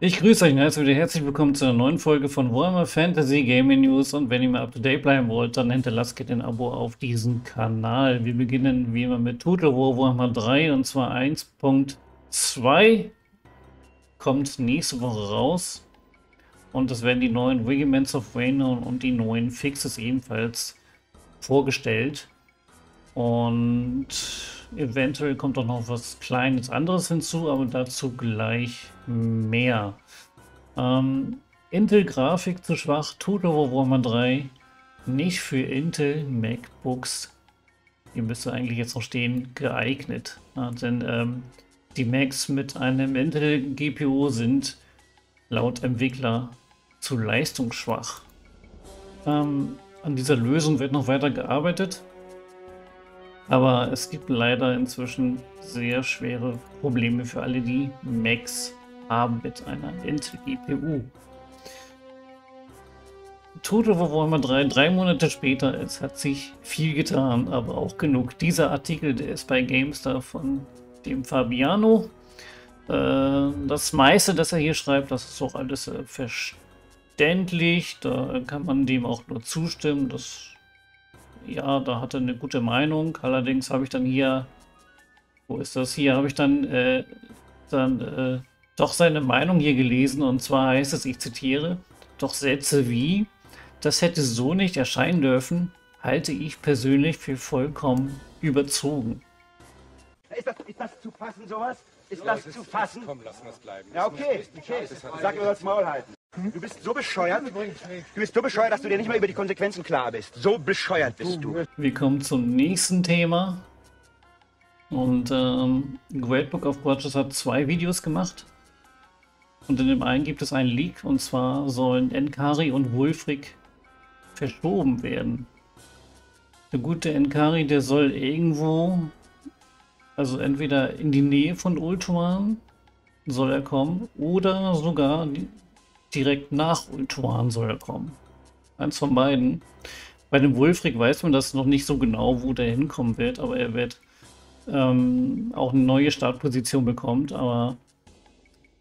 Ich grüße euch und herzlich willkommen zu einer neuen Folge von Warhammer Fantasy Gaming News, und wenn ihr mal up to date bleiben wollt, dann hinterlasst gerne ein Abo auf diesem Kanal. Wir beginnen wie immer mit Total War Warhammer 3, und zwar 1.2 kommt nächste Woche raus, und das werden die neuen Regiments of Renown und die neuen Fixes ebenfalls vorgestellt, und eventuell kommt auch noch was Kleines anderes hinzu, aber dazu gleich mehr. Intel-Grafik zu schwach, Total War Warhammer 3, nicht für Intel, MacBooks, hier müsste eigentlich jetzt noch stehen, geeignet. Ja, denn die Macs mit einem Intel-GPU sind laut Entwickler zu leistungsschwach. An dieser Lösung wird noch weiter gearbeitet. Aber es gibt leider inzwischen sehr schwere Probleme für alle, die Macs haben mit einer Intel-GPU. Total War Warhammer 3, 3 Monate später, es hat sich viel getan, aber auch genug. Dieser Artikel, der ist bei GameStar von dem Fabiano. Das meiste, das er hier schreibt, das ist auch alles verständlich, da kann man dem auch nur zustimmen. Das ja, da hatte eine gute Meinung. Allerdings habe ich dann hier, wo ist das hier, habe ich dann, doch seine Meinung hier gelesen. Und zwar heißt es, ich zitiere, doch Sätze wie, das hätte so nicht erscheinen dürfen, halte ich persönlich für vollkommen überzogen. Ist das zu fassen, sowas? Ist das zu fassen? Komm, lassen wir es bleiben. Ja, okay. Sag mir, das Maul halten. Du bist so bescheuert, dass du dir nicht mal über die Konsequenzen klar bist. So bescheuert bist du. Wir kommen zum nächsten Thema. Und Great Book of Quatsch hat 2 Videos gemacht. Und in dem einen gibt es einen Leak. Und zwar sollen Enkari und Wulfric verschoben werden. Der gute Enkari, der soll irgendwo, also entweder in die Nähe von Ulthuan soll er kommen, oder sogar direkt nach Ulthuan soll er kommen. Eins von beiden. Bei dem Wulfric weiß man das noch nicht so genau, wo der hinkommen wird, aber er wird auch eine neue Startposition bekommen. Aber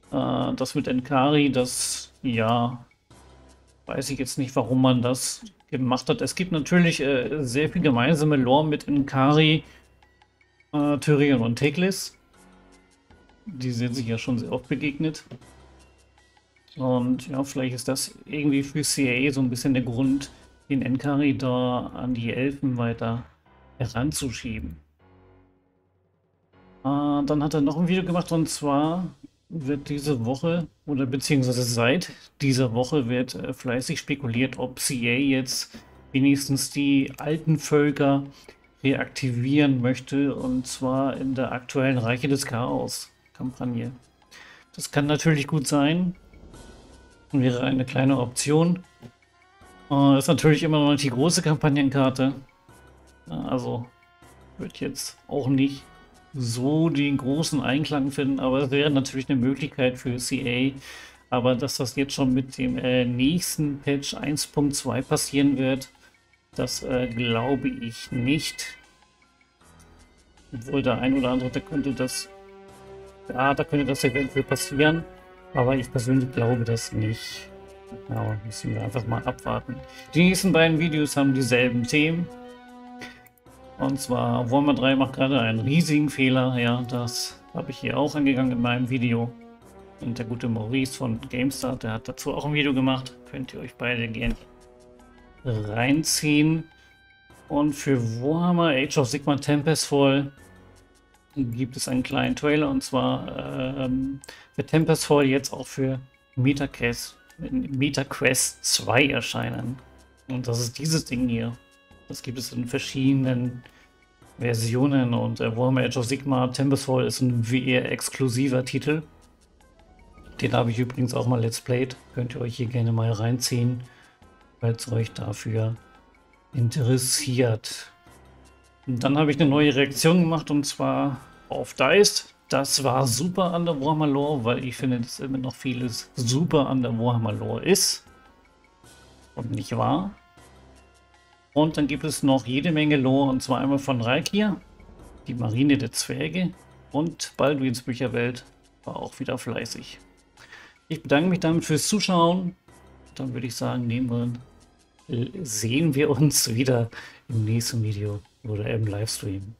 das mit Enkari, das, ja, weiß ich jetzt nicht, warum man das gemacht hat. Es gibt natürlich sehr viel gemeinsame Lore mit Enkari, Tyrion und Teglis. Die sind sich ja schon sehr oft begegnet. Und ja, vielleicht ist das irgendwie für CA so ein bisschen der Grund, den Enkari da an die Elfen weiter heranzuschieben. Dann hat er noch ein Video gemacht, und zwar wird diese Woche, oder beziehungsweise seit dieser Woche wird fleißig spekuliert, ob CA jetzt wenigstens die alten Völker reaktivieren möchte, und zwar in der aktuellen Reiche des Chaos-Kampagne. Das kann natürlich gut sein. Wäre eine kleine Option. Ist natürlich immer noch nicht die große Kampagnenkarte. Also wird jetzt auch nicht so den großen Einklang finden, aber es wäre natürlich eine Möglichkeit für CA. Aber dass das jetzt schon mit dem nächsten Patch 1.2 passieren wird, das glaube ich nicht. Obwohl der ein oder andere, da könnte das eventuell passieren. Aber ich persönlich glaube das nicht. Genau, müssen wir einfach mal abwarten. Die nächsten beiden Videos haben dieselben Themen. Und zwar, Warhammer 3 macht gerade einen riesigen Fehler. Ja, das habe ich hier auch angegangen in meinem Video. Und der gute Maurice von GameStar, der hat dazu auch ein Video gemacht. Könnt ihr euch beide gerne reinziehen. Und für Warhammer Age of Sigmar Tempestfall gibt es einen kleinen Trailer, und zwar wird Tempestfall jetzt auch für Meta Quest 2 erscheinen. Und das ist dieses Ding hier. Das gibt es in verschiedenen Versionen, und Warhammer Age of Sigmar Tempestfall ist ein VR-exklusiver Titel. Den habe ich übrigens auch mal Let's Played. Könnt ihr euch hier gerne mal reinziehen, falls euch dafür interessiert. Und dann habe ich eine neue Reaktion gemacht, und zwar auf DICED. Das war super an der Warhammer Lore, weil ich finde, dass immer noch vieles super an der Warhammer Lore ist und nicht wahr. Und dann gibt es noch jede Menge Lore, und zwar einmal von Raikiir, die Marine der Zwerge, und Baldwins Bücherwelt war auch wieder fleißig. Ich bedanke mich damit fürs Zuschauen. Dann würde ich sagen, sehen wir uns wieder im nächsten Video oder im Livestream.